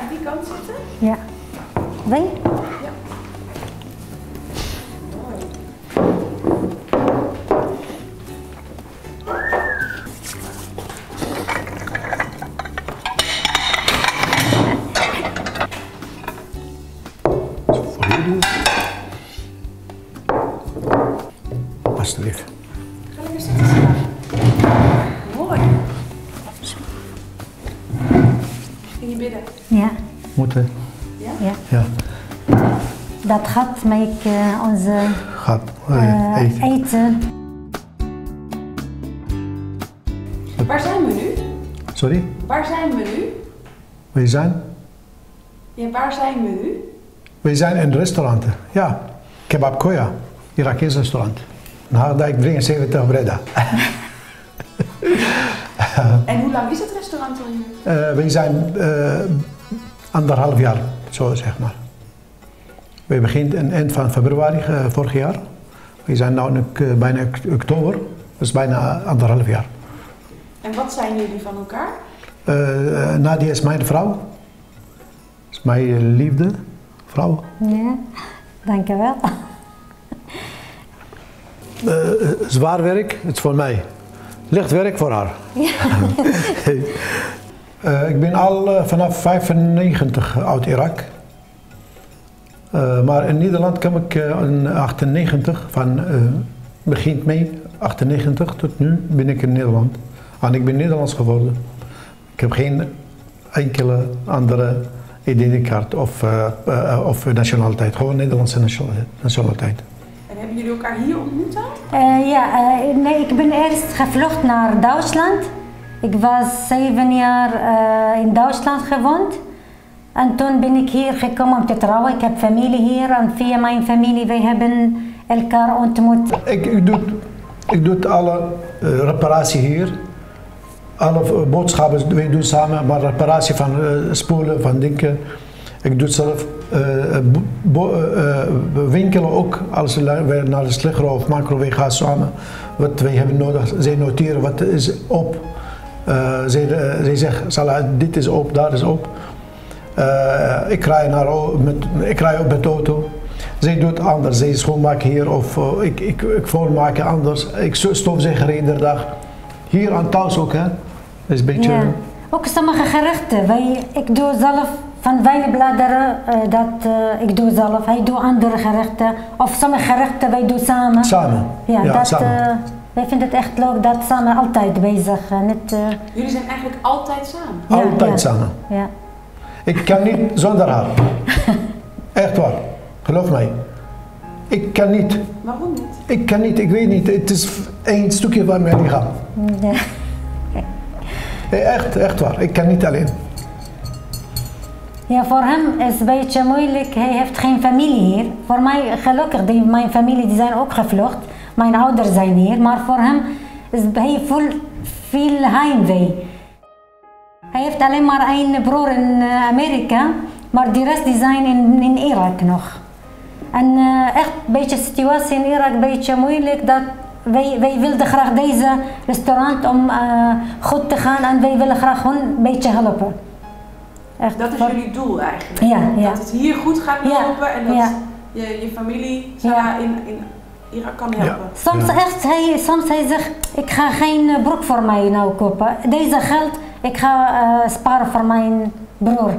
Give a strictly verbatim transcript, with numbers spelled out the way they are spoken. Aan die kant zitten? Ja. Denk je? Ja. Mooi. Zo voldoende. Alsjeblieft. Ga lekker zitten staan. Mooi. Ging je bidden? Ja. Moeten. Ja? Ja. Ja. Dat gaat met uh, onze gaat, uh, uh, eten. eten. Waar zijn we nu? Sorry? Waar zijn we nu? We zijn? Ja, waar zijn we nu? We zijn in restaurant. Ja. Kebab Koya. Irakisch restaurant. In Haagdijk drieënzeventig Breda. En hoe lang is het restaurant al nu? Uh, we zijn uh, anderhalf jaar, zo zeg maar. We beginnen in eind van februari uh, vorig jaar. We zijn nu uh, bijna oktober, dus bijna anderhalf jaar. En wat zijn jullie van elkaar? Uh, Nadia is mijn vrouw. Is mijn liefde vrouw. Ja, dankjewel. Uh, zwaar werk, het is voor mij. Licht werk voor haar. Ja. uh, ik ben al uh, vanaf vijfennegentig uit Irak. Uh, maar in Nederland kwam ik uh, in achtennegentig, van uh, begin mei achtennegentig tot nu ben ik in Nederland. En ik ben Nederlands geworden. Ik heb geen enkele andere identiteitskaart of, uh, uh, of nationaliteit, gewoon Nederlandse nationaliteit. En hebben jullie elkaar hier ontmoet dan? Uh, ja, uh, nee, ik ben eerst gevlucht naar Duitsland. Ik was zeven jaar uh, in Duitsland gewoond. En toen ben ik hier gekomen om te trouwen. Ik heb familie hier en via mijn familie, wij hebben elkaar ontmoet. Ik, ik, doe, ik doe alle uh, reparatie hier. Alle boodschappen, wij doen samen, maar reparatie van uh, spoelen, van dingen. Ik doe zelf uh, bo, uh, winkelen ook, als we naar de slinger of macrowee gaan samen. Wat wij hebben nodig, zij noteren wat is op. Uh, zij, uh, zij zeggen, Salah, dit is op, daar is op. Uh, ik rij naar, met, ik rij op met auto. Zij doet anders. Zij schoonmaken hier of uh, ik, ik, ik volmaken anders. Ik stofzegger iedere dag. Hier aan thuis ook, hè? Is een beetje... Ja. Ook sommige gerechten. Wij, ik doe zelf van wijnbladeren. Uh, dat uh, ik doe zelf. Hij doet andere gerechten. Of sommige gerechten wij doen samen. Samen. Ja, ja dat, samen. Uh, wij vinden het echt leuk dat samen altijd bezig. Net, uh... Jullie zijn eigenlijk altijd samen. Ja, altijd ja. samen. Ja. Ik kan niet zonder haar. Echt waar. Geloof mij. Ik kan niet. Waarom niet? Ik kan niet, ik weet niet. Het is één stukje van mijn lichaam. Nee. Echt, echt waar. Ik kan niet alleen. Ja, voor hem is het een beetje moeilijk. Hij heeft geen familie hier. Voor mij, gelukkig, die, mijn familie die zijn ook gevlucht. Mijn ouders zijn hier. Maar voor hem is hij voelt veel heimwee. Hij heeft alleen maar één broer in Amerika, maar de rest die zijn in, in Irak nog. En uh, echt een beetje de situatie in Irak een beetje moeilijk. Dat wij, wij wilden graag deze restaurant om uh, goed te gaan en wij willen graag hun een beetje helpen. Echt, dat is voor... jullie doel eigenlijk? Ja, ja. Dat het hier goed gaat lopen ja, en dat ja. je, je familie ja. in, in Irak kan helpen. Ja. Soms, ja. Echt, hij, soms hij zegt, ik ga geen broek voor mij nou kopen. Deze geld... Ik ga uh, sparen voor mijn broer.